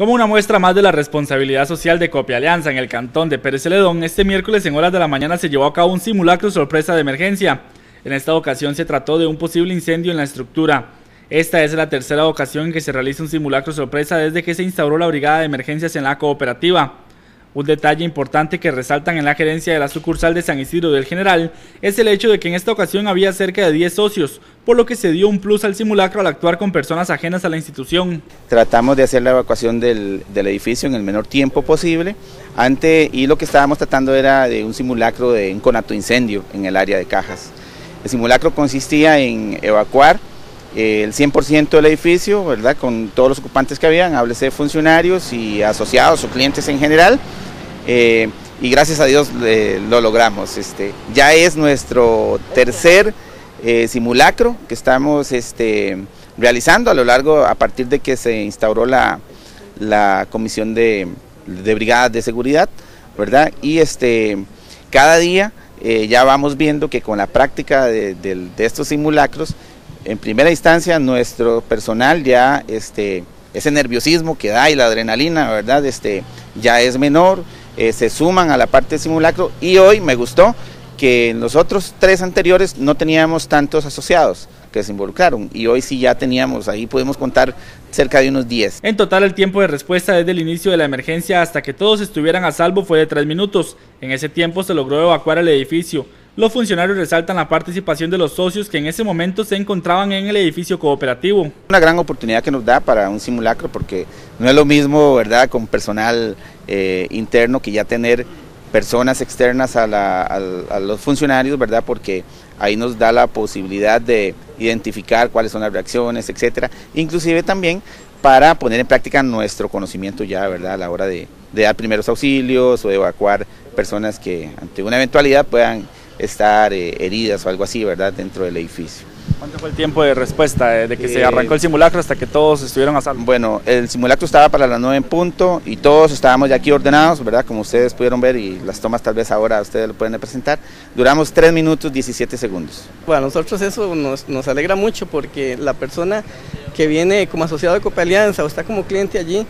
Como una muestra más de la responsabilidad social de Coopealianza en el cantón de Pérez Zeledón, este miércoles en horas de la mañana se llevó a cabo un simulacro sorpresa de emergencia. En esta ocasión se trató de un posible incendio en la estructura. Esta es la tercera ocasión en que se realiza un simulacro sorpresa desde que se instauró la brigada de emergencias en la cooperativa. Un detalle importante que resaltan en la gerencia de la sucursal de San Isidro del General es el hecho de que en esta ocasión había cerca de 10 socios, por lo que se dio un plus al simulacro al actuar con personas ajenas a la institución. Tratamos de hacer la evacuación del edificio en el menor tiempo posible, y lo que estábamos tratando era de un simulacro de un conato incendio en el área de cajas. El simulacro consistía en evacuar el 100% del edificio, ¿verdad?, con todos los ocupantes que habían, háblese de funcionarios y asociados o clientes en general, y gracias a Dios lo logramos. Ya es nuestro tercer simulacro que estamos realizando a partir de que se instauró la comisión de brigadas de seguridad, ¿verdad? Y cada día ya vamos viendo que con la práctica de estos simulacros, en primera instancia nuestro personal ya ese nerviosismo que da y la adrenalina, ¿verdad?, ya es menor, se suman a la parte del simulacro, y hoy me gustó que en los otros tres anteriores no teníamos tantos asociados que se involucraron, y hoy sí ya teníamos, ahí pudimos contar cerca de unos 10. En total, el tiempo de respuesta desde el inicio de la emergencia hasta que todos estuvieran a salvo fue de 3 minutos. En ese tiempo se logró evacuar el edificio. Los funcionarios resaltan la participación de los socios que en ese momento se encontraban en el edificio cooperativo. Una gran oportunidad que nos da para un simulacro, porque no es lo mismo, ¿verdad?, con personal interno que ya tener personas externas a los funcionarios, ¿verdad?, porque ahí nos da la posibilidad de identificar cuáles son las reacciones, etcétera, inclusive también para poner en práctica nuestro conocimiento ya, ¿verdad?, a la hora de dar primeros auxilios o de evacuar personas que ante una eventualidad puedan estar heridas o algo así, ¿verdad?, dentro del edificio. ¿Cuánto fue el tiempo de respuesta desde que se arrancó el simulacro hasta que todos estuvieron a salvo? Bueno, el simulacro estaba para las 9 en punto y todos estábamos ya aquí ordenados, ¿verdad?, como ustedes pudieron ver, y las tomas tal vez ahora ustedes lo pueden presentar. Duramos 3 minutos 17 segundos. Bueno, a nosotros eso nos alegra mucho, porque la persona que viene como asociado de Coopealianza o está como cliente allí,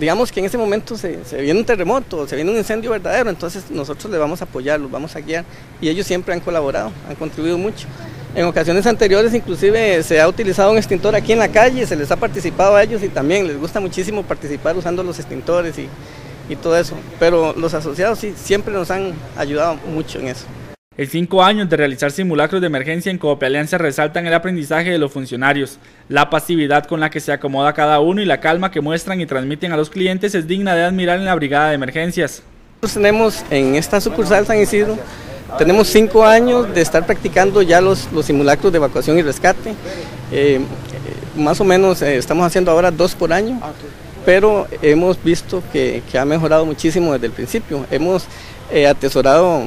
digamos que en ese momento se viene un terremoto, se viene un incendio verdadero, entonces nosotros les vamos a apoyar, los vamos a guiar, y ellos siempre han colaborado, han contribuido mucho. En ocasiones anteriores inclusive se ha utilizado un extintor aquí en la calle, se les ha participado a ellos, y también les gusta muchísimo participar usando los extintores y todo eso, pero los asociados sí siempre nos han ayudado mucho en eso. En 5 años de realizar simulacros de emergencia en Coopealianza resaltan el aprendizaje de los funcionarios. La pasividad con la que se acomoda cada uno y la calma que muestran y transmiten a los clientes es digna de admirar en la brigada de emergencias. Nosotros tenemos en esta sucursal San Isidro, tenemos 5 años de estar practicando ya los simulacros de evacuación y rescate. Más o menos estamos haciendo ahora 2 por año, pero hemos visto que ha mejorado muchísimo desde el principio. Hemos atesorado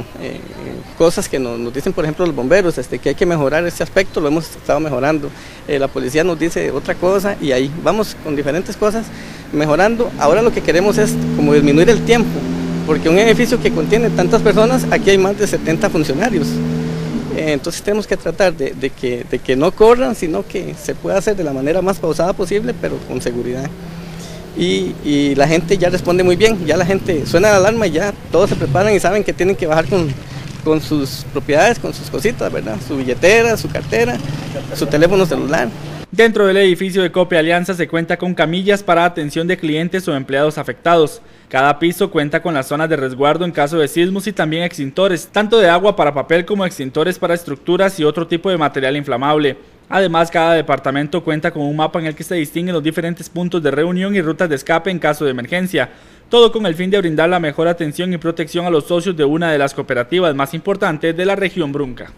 cosas que nos dicen, por ejemplo, los bomberos, que hay que mejorar ese aspecto, lo hemos estado mejorando. La policía nos dice otra cosa, y ahí vamos con diferentes cosas mejorando. Ahora lo que queremos es como disminuir el tiempo, porque un edificio que contiene tantas personas, aquí hay más de 70 funcionarios. Entonces tenemos que tratar de que no corran, sino que se pueda hacer de la manera más pausada posible, pero con seguridad. Y la gente ya responde muy bien, ya la gente suena la alarma y ya todos se preparan y saben que tienen que bajar con sus propiedades, con sus cositas, ¿verdad?, su billetera, su cartera, su teléfono celular. Dentro del edificio de Coopealianza se cuenta con camillas para atención de clientes o empleados afectados. Cada piso cuenta con las zonas de resguardo en caso de sismos y también extintores, tanto de agua para papel como extintores para estructuras y otro tipo de material inflamable. Además, cada departamento cuenta con un mapa en el que se distinguen los diferentes puntos de reunión y rutas de escape en caso de emergencia, todo con el fin de brindar la mejor atención y protección a los socios de una de las cooperativas más importantes de la región brunca.